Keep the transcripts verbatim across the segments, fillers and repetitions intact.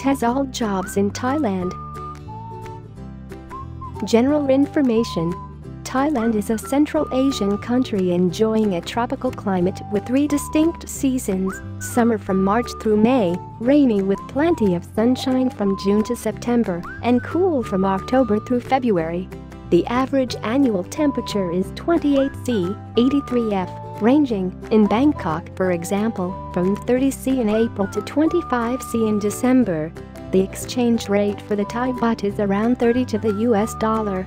TESOL jobs in Thailand. General information. Thailand is a Central Asian country enjoying a tropical climate with three distinct seasons: summer from March through May, rainy with plenty of sunshine from June to September, and cool from October through February. The average annual temperature is twenty-eight degrees Celsius, eighty-three degrees Fahrenheit, ranging, in Bangkok for example, from thirty degrees Celsius in April to twenty-five degrees Celsius in December. The exchange rate for the Thai baht is around thirty to the U S dollar.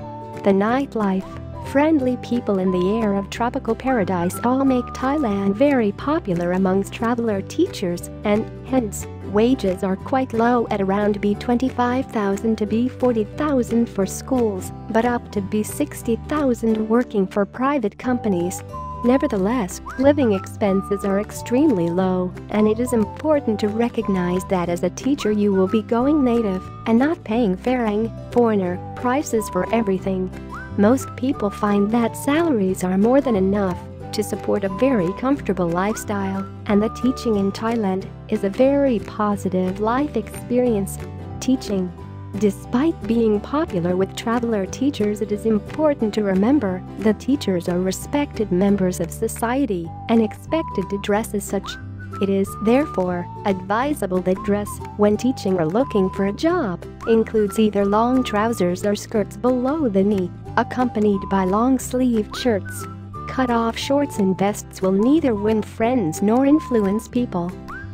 The nightlife, friendly people in the air of tropical paradise all make Thailand very popular amongst traveler teachers, and hence, wages are quite low at around B twenty-five thousand to B forty thousand for schools, but up to B sixty thousand working for private companies. Nevertheless, living expenses are extremely low, and it is important to recognize that as a teacher you will be going native and not paying farang, foreigner, prices for everything. Most people find that salaries are more than enough to support a very comfortable lifestyle, and the teaching in Thailand is a very positive life experience. Teaching. Despite being popular with traveler teachers, it is important to remember that teachers are respected members of society and expected to dress as such. It is, therefore, advisable that dress, when teaching or looking for a job, includes either long trousers or skirts below the knee, accompanied by long-sleeved shirts. Cut-off shorts and vests will neither win friends nor influence people.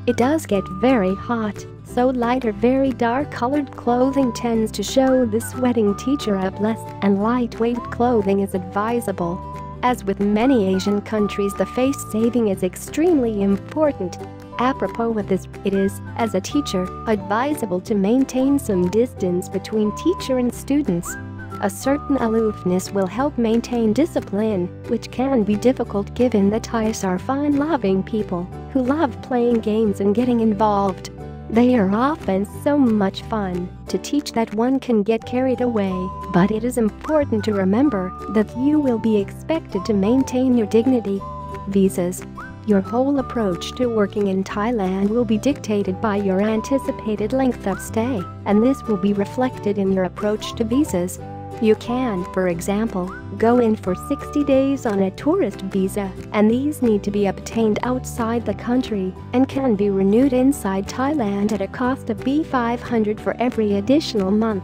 It does get very hot, so light or very dark-colored clothing tends to show the sweating teacher up less, and lightweight clothing is advisable. As with many Asian countries, the face saving is extremely important. Apropos of this, it is, as a teacher, advisable to maintain some distance between teacher and students. A certain aloofness will help maintain discipline, which can be difficult given that Thais are fun-loving people who love playing games and getting involved. They are often so much fun to teach that one can get carried away, but it is important to remember that you will be expected to maintain your dignity. Visas. Your whole approach to working in Thailand will be dictated by your anticipated length of stay, and this will be reflected in your approach to visas. You can, for example, go in for sixty days on a tourist visa, and these need to be obtained outside the country and can be renewed inside Thailand at a cost of B five hundred for every additional month.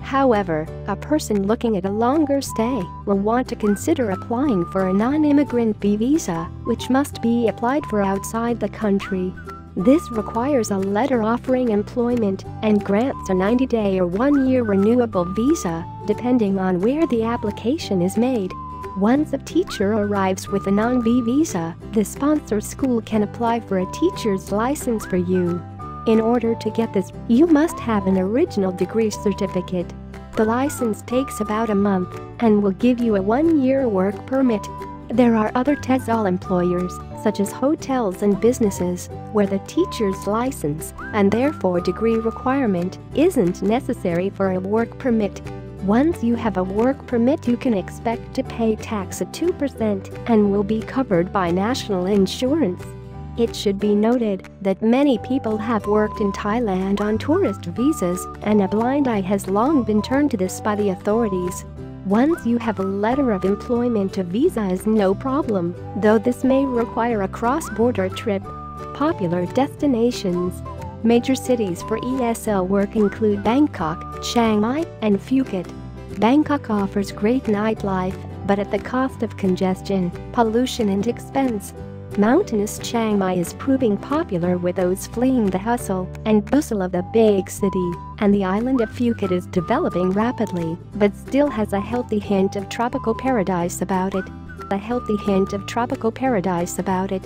However, a person looking at a longer stay will want to consider applying for a non-immigrant B visa, which must be applied for outside the country. This requires a letter offering employment and grants a ninety-day or one-year renewable visa, depending on where the application is made. Once a teacher arrives with a non-B visa, the sponsor school can apply for a teacher's license for you. In order to get this, you must have an original degree certificate. The license takes about a month and will give you a one-year work permit. There are other TESOL employers, such as hotels and businesses, where the teacher's license, and therefore degree requirement, isn't necessary for a work permit. Once you have a work permit, you can expect to pay tax at two percent and will be covered by national insurance. It should be noted that many people have worked in Thailand on tourist visas, and a blind eye has long been turned to this by the authorities. Once you have a letter of employment, a visa is no problem, though this may require a cross-border trip. Popular destinations. Major cities for E S L work include Bangkok, Chiang Mai, and Phuket. Bangkok offers great nightlife, but at the cost of congestion, pollution and expense. Mountainous Chiang Mai is proving popular with those fleeing the hustle and bustle of the big city, and the island of Phuket is developing rapidly but still has a healthy hint of tropical paradise about it. A healthy hint of tropical paradise about it.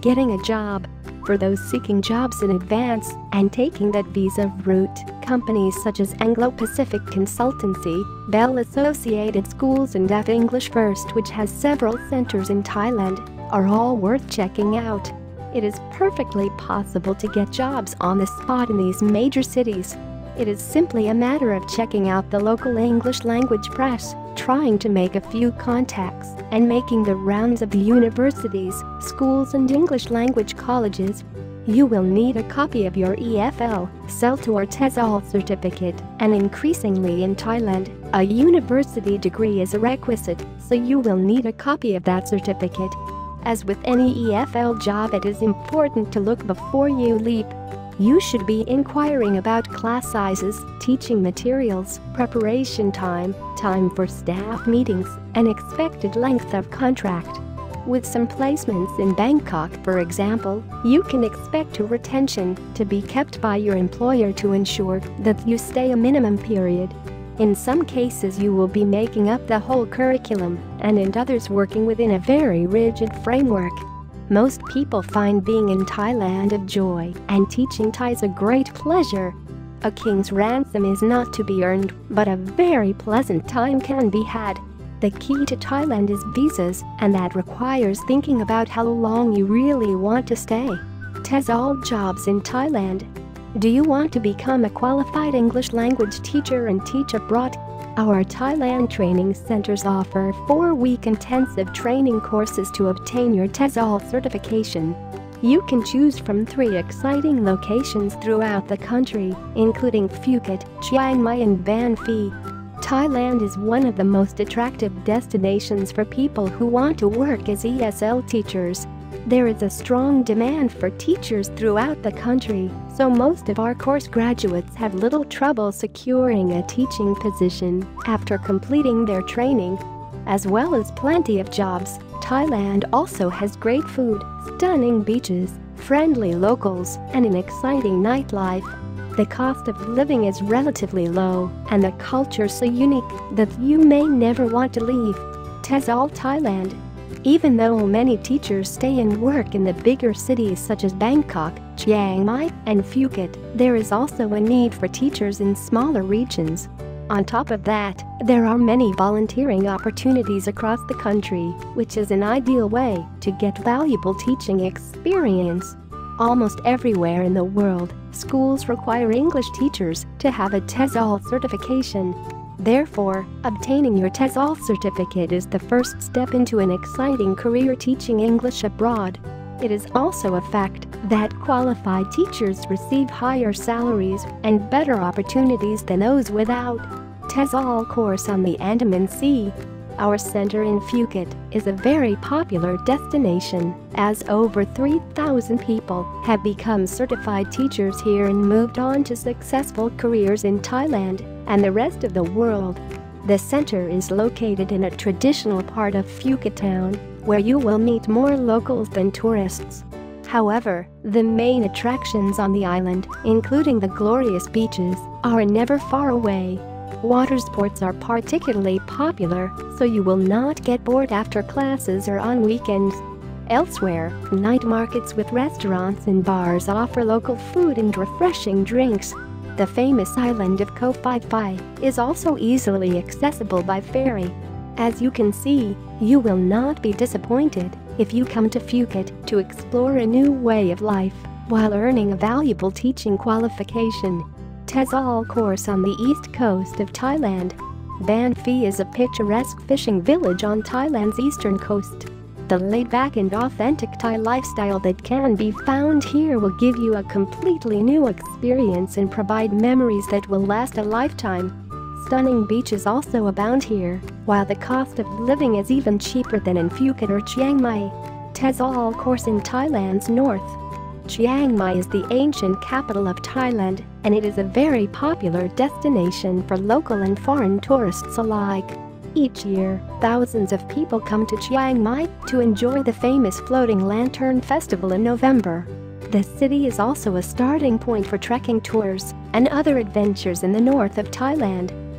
Getting a job. For those seeking jobs in advance and taking that visa route, companies such as Anglo-Pacific Consultancy, Bell Associated Schools and F English First, which has several centers in Thailand, are all worth checking out. It is perfectly possible to get jobs on the spot in these major cities. It is simply a matter of checking out the local English language press, trying to make a few contacts, and making the rounds of the universities, schools and English language colleges. You will need a copy of your E F L, CELTA or TESOL certificate, and increasingly in Thailand, a university degree is a requisite, so you will need a copy of that certificate. As with any E F L job, it is important to look before you leap. You should be inquiring about class sizes, teaching materials, preparation time, time for staff meetings, and expected length of contract. With some placements in Bangkok, for example, you can expect a retention to be kept by your employer to ensure that you stay a minimum period. In some cases you will be making up the whole curriculum, and in others working within a very rigid framework. Most people find being in Thailand a joy, and teaching Thai is a great pleasure. A king's ransom is not to be earned, but a very pleasant time can be had. The key to Thailand is visas, and that requires thinking about how long you really want to stay. TESOL jobs in Thailand. Do you want to become a qualified English language teacher and teach abroad? Our Thailand training centers offer four-week intensive training courses to obtain your TESOL certification. You can choose from three exciting locations throughout the country, including Phuket, Chiang Mai and Ban Phi. Thailand is one of the most attractive destinations for people who want to work as E S L teachers. There is a strong demand for teachers throughout the country, so most of our course graduates have little trouble securing a teaching position after completing their training. As well as plenty of jobs, Thailand also has great food, stunning beaches, friendly locals, and an exciting nightlife. The cost of living is relatively low, and the culture so unique that you may never want to leave. TESOL Thailand. Even though many teachers stay and work in the bigger cities such as Bangkok, Chiang Mai, and Phuket, there is also a need for teachers in smaller regions. On top of that, there are many volunteering opportunities across the country, which is an ideal way to get valuable teaching experience. Almost everywhere in the world, schools require English teachers to have a TESOL certification. Therefore, obtaining your TESOL certificate is the first step into an exciting career teaching English abroad. It is also a fact that qualified teachers receive higher salaries and better opportunities than those without. TESOL course on the Andaman Sea. Our center in Phuket is a very popular destination, as over three thousand people have become certified teachers here and moved on to successful careers in Thailand and the rest of the world. The center is located in a traditional part of Phuket town, where you will meet more locals than tourists. However, the main attractions on the island, including the glorious beaches, are never far away. Water sports are particularly popular, so you will not get bored after classes or on weekends. Elsewhere, night markets with restaurants and bars offer local food and refreshing drinks. The famous island of Koh Phi Phi is also easily accessible by ferry. As you can see, you will not be disappointed if you come to Phuket to explore a new way of life while earning a valuable teaching qualification. TESOL course on the east coast of Thailand. Ban Phi is a picturesque fishing village on Thailand's eastern coast. The laid-back and authentic Thai lifestyle that can be found here will give you a completely new experience and provide memories that will last a lifetime. Stunning beaches also abound here, while the cost of living is even cheaper than in Phuket or Chiang Mai. TESOL course in Thailand's north. Chiang Mai is the ancient capital of Thailand, and it is a very popular destination for local and foreign tourists alike. Each year, thousands of people come to Chiang Mai to enjoy the famous Floating Lantern Festival in November. The city is also a starting point for trekking tours and other adventures in the north of Thailand.